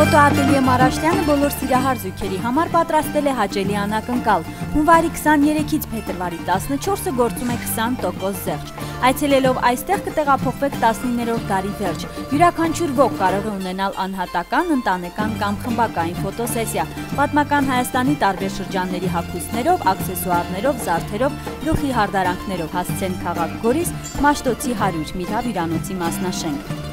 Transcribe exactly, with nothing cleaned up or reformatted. Ֆոտոատելյե Մարաշտյանը բոլոր սիրահարզույքերի համար պատրաստել է հաճելի անակնկալ։ Հունվարի քսաներեքից փետրվարի տասնչորսը գործում է քսան տոկոս զեղչ։ Այցելելով այստեղ կտեղափոխվեք տասնիններորդ դարի վերջ։ Յուրաքանչյուր ոք կարող է ունենալ անհատական, ընտանեկան կամ խմբակային ֆոտոսեսիա։ Պատմական Հայաստանի տարբեր շրջանների հագուստներով, աքսեսուարներով, զարդերով, գլխի հարդարանքներով հասցեն քաղաք Գորիս, Մաշտոցի հարյուր Միրհավ հյուրանոցի մասնաշենք։